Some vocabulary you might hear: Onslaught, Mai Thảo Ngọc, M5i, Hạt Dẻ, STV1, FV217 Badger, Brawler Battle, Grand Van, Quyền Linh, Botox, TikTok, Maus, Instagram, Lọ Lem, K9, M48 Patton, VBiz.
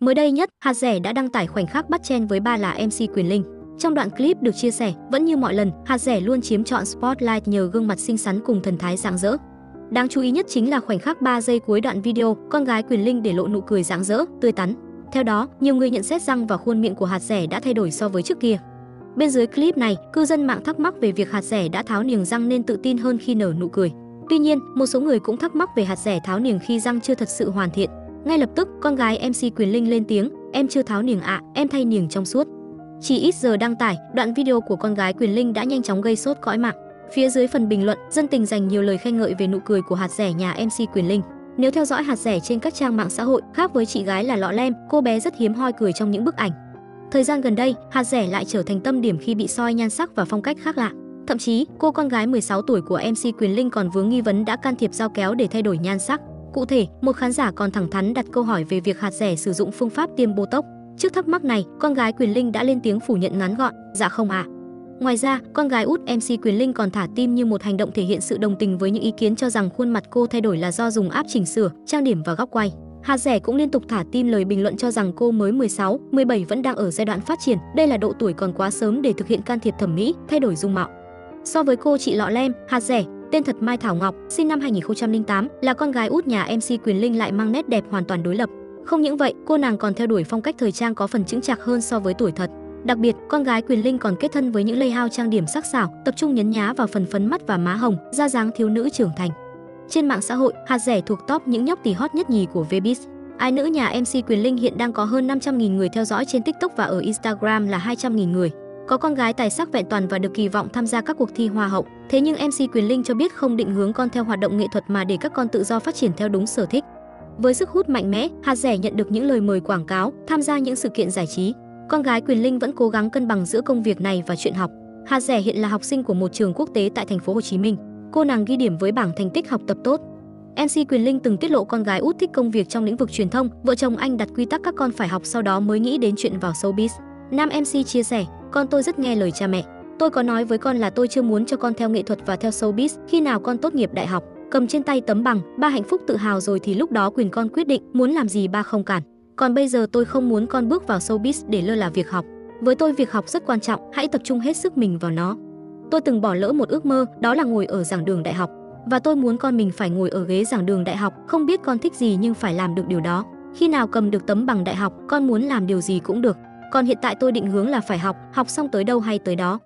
Mới đây nhất, Hạt Dẻ đã đăng tải khoảnh khắc bắt chen với ba là MC Quyền Linh. Trong đoạn clip được chia sẻ, vẫn như mọi lần, Hạt Dẻ luôn chiếm trọn spotlight nhờ gương mặt xinh xắn cùng thần thái rạng rỡ. Đáng chú ý nhất chính là khoảnh khắc 3 giây cuối đoạn video, con gái Quyền Linh để lộ nụ cười rạng rỡ, tươi tắn. Theo đó, nhiều người nhận xét răng và khuôn miệng của Hạt Dẻ đã thay đổi so với trước kia. Bên dưới clip này, cư dân mạng thắc mắc về việc Hạt Dẻ đã tháo niềng răng nên tự tin hơn khi nở nụ cười. Tuy nhiên, một số người cũng thắc mắc về Hạt Dẻ tháo niềng khi răng chưa thật sự hoàn thiện. Ngay lập tức, con gái MC Quyền Linh lên tiếng, em chưa tháo niềng ạ, em thay niềng trong suốt. Chỉ ít giờ đăng tải, đoạn video của con gái Quyền Linh đã nhanh chóng gây sốt cõi mạng. Phía dưới phần bình luận, dân tình dành nhiều lời khen ngợi về nụ cười của Hạt Dẻ nhà MC Quyền Linh. Nếu theo dõi Hạt Dẻ trên các trang mạng xã hội, khác với chị gái là Lọ Lem, cô bé rất hiếm hoi cười trong những bức ảnh. Thời gian gần đây, Hạt Dẻ lại trở thành tâm điểm khi bị soi nhan sắc và phong cách khác lạ. Thậm chí, cô con gái 16 tuổi của MC Quyền Linh còn vướng nghi vấn đã can thiệp dao kéo để thay đổi nhan sắc. Cụ thể, một khán giả còn thẳng thắn đặt câu hỏi về việc Hạt Dẻ sử dụng phương pháp tiêm Botox. Trước thắc mắc này, con gái Quyền Linh đã lên tiếng phủ nhận ngắn gọn, dạ không ạ. Ngoài ra, con gái út MC Quyền Linh còn thả tim như một hành động thể hiện sự đồng tình với những ý kiến cho rằng khuôn mặt cô thay đổi là do dùng app chỉnh sửa, trang điểm và góc quay. Hạt Dẻ cũng liên tục thả tim lời bình luận cho rằng cô mới 16, 17 vẫn đang ở giai đoạn phát triển, đây là độ tuổi còn quá sớm để thực hiện can thiệp thẩm mỹ, thay đổi dung mạo. So với cô chị Lọ Lem, Hạt Dẻ, tên thật Mai Thảo Ngọc, sinh năm 2008, là con gái út nhà MC Quyền Linh lại mang nét đẹp hoàn toàn đối lập. Không những vậy, cô nàng còn theo đuổi phong cách thời trang có phần chững chạc hơn so với tuổi thật. Đặc biệt, con gái Quyền Linh còn kết thân với những layout trang điểm sắc sảo, tập trung nhấn nhá vào phần phấn mắt và má hồng, ra dáng thiếu nữ trưởng thành. Trên mạng xã hội, Hạt Dẻ thuộc top những nhóc tỳ hot nhất nhì của VBiz. Ái nữ nhà MC Quyền Linh hiện đang có hơn 500.000 người theo dõi trên TikTok và ở Instagram là 200.000 người. Có con gái tài sắc vẹn toàn và được kỳ vọng tham gia các cuộc thi hoa hậu. Thế nhưng MC Quyền Linh cho biết không định hướng con theo hoạt động nghệ thuật mà để các con tự do phát triển theo đúng sở thích. Với sức hút mạnh mẽ, Hạt Dẻ nhận được những lời mời quảng cáo, tham gia những sự kiện giải trí. Con gái Quyền Linh vẫn cố gắng cân bằng giữa công việc này và chuyện học. Hạt Dẻ hiện là học sinh của một trường quốc tế tại thành phố Hồ Chí Minh. Cô nàng ghi điểm với bảng thành tích học tập tốt. MC Quyền Linh từng tiết lộ con gái út thích công việc trong lĩnh vực truyền thông, vợ chồng anh đặt quy tắc các con phải học sau đó mới nghĩ đến chuyện vào showbiz. Nam MC chia sẻ, con tôi rất nghe lời cha mẹ. Tôi có nói với con là tôi chưa muốn cho con theo nghệ thuật và theo showbiz, khi nào con tốt nghiệp đại học, cầm trên tay tấm bằng, ba hạnh phúc tự hào rồi thì lúc đó quyền con quyết định muốn làm gì ba không cản. Còn bây giờ tôi không muốn con bước vào showbiz để lơ là việc học. Với tôi việc học rất quan trọng, hãy tập trung hết sức mình vào nó. Tôi từng bỏ lỡ một ước mơ, đó là ngồi ở giảng đường đại học. Và tôi muốn con mình phải ngồi ở ghế giảng đường đại học, không biết con thích gì nhưng phải làm được điều đó. Khi nào cầm được tấm bằng đại học, con muốn làm điều gì cũng được. Còn hiện tại tôi định hướng là phải học, học xong tới đâu hay tới đó.